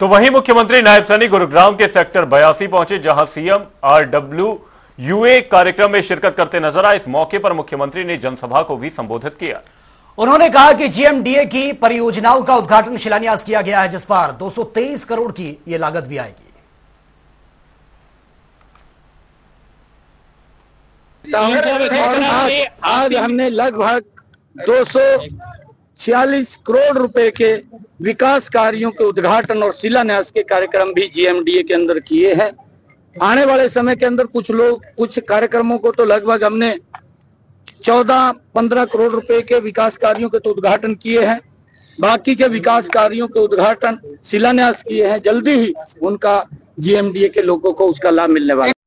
तो वहीं मुख्यमंत्री नायब सैनी गुरुग्राम के सेक्टर 82 पहुंचे, जहां सीएम RWUA कार्यक्रम में शिरकत करते नजर आए। इस मौके पर मुख्यमंत्री ने जनसभा को भी संबोधित किया। उन्होंने कहा कि GMDA की परियोजनाओं का उद्घाटन शिलान्यास किया गया है, जिस पर 223 करोड़ की यह लागत भी आएगी। आज हमने लगभग 246 करोड़ रुपए के विकास कार्यों के उद्घाटन और शिलान्यास के कार्यक्रम भी GMDA के अंदर किए हैं। आने वाले समय के अंदर कुछ कार्यक्रमों को तो लगभग हमने 14-15 करोड़ रुपए के विकास कार्यों के तो उद्घाटन किए हैं, बाकी के विकास कार्यों के उद्घाटन शिलान्यास किए हैं। जल्दी ही उनका GMDA के लोगों को उसका लाभ मिलने वाला है।